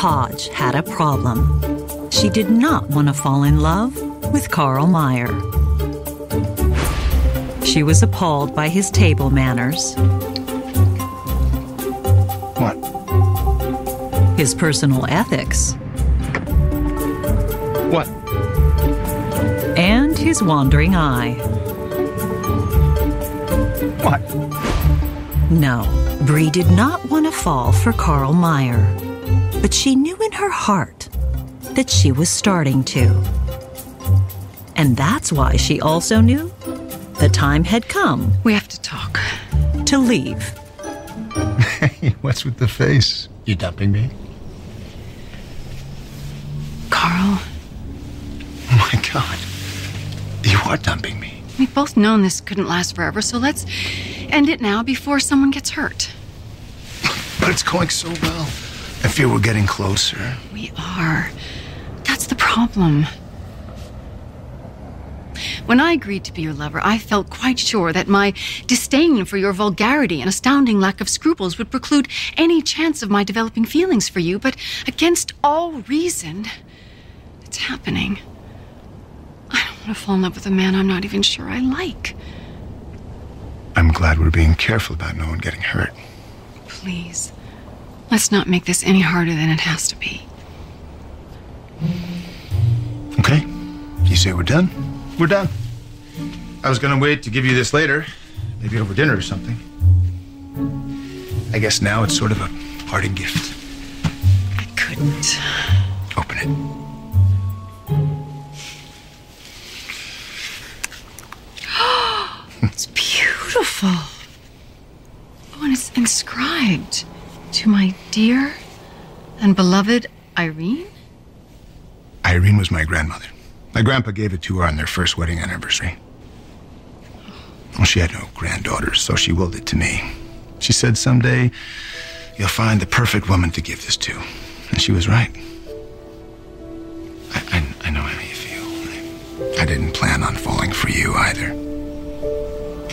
Hodge had a problem. She did not want to fall in love with Karl Mayer. She was appalled by his table manners. What? His personal ethics. What? And his wandering eye. What? No, Bree did not want to fall for Karl Mayer, but she knew in her heart that she was starting to. And that's why she also knew the time had come. We have to talk. To leave. Hey, what's with the face? You dumping me? Karl. Oh my God. You are dumping me. We've both known this couldn't last forever, so let's end it now before someone gets hurt. But it's going so well. I fear we're getting closer. We are. That's the problem. When I agreed to be your lover, I felt quite sure that my disdain for your vulgarity and astounding lack of scruples would preclude any chance of my developing feelings for you, but against all reason, it's happening. I don't want to fall in love with a man I'm not even sure I like. I'm glad we're being careful about no one getting hurt. Please, let's not make this any harder than it has to be. Okay, you say we're done? We're done. I was gonna wait to give you this later, maybe over dinner or something. I guess now it's sort of a parting gift. I couldn't. Open it. It's beautiful. Oh, and it's inscribed to my dear and beloved Irene. Irene was my grandmother. My grandpa gave it to her on their first wedding anniversary. Well, she had no granddaughters, so she willed it to me. She said, someday, you'll find the perfect woman to give this to. And she was right. I know how you feel. I didn't plan on falling for you either.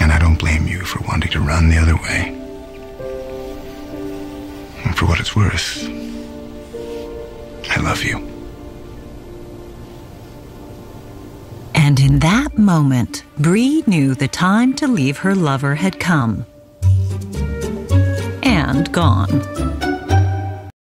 And I don't blame you for wanting to run the other way. And for what it's worth, I love you. And in that moment, Bree knew the time to leave her lover had come and gone.